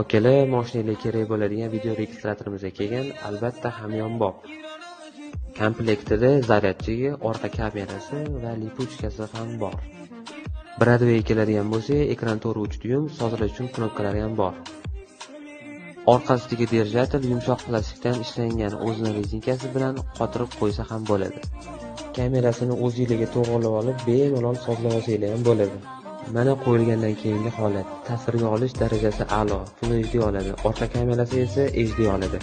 Akela mashinali kerak bo'ladigan video registratorimiz kelgan, albatta hamyonbop. Komplektida zaryadchigi, orqa kamerasi va lipuchkasi ham bor. Bradway keladigan bo'lsa, ekran to'g'ri düyum, sozlash uchun knopkalari ham bor. Orqasidagi derazatel yumshoq plastikdan ishlangan, o'zini rezinkasi bilan qotirib qo'ysa ham bo'ladi. Kamerasini o'ziligiga to'g'rilab olib, bemalol sozlashinglar ham bo'ladi. Mana qo'yilgandan keyingi holat, tasvirga olish darajasi a'lo, Full HD oladi, orqa kamerasi esa HD oladi.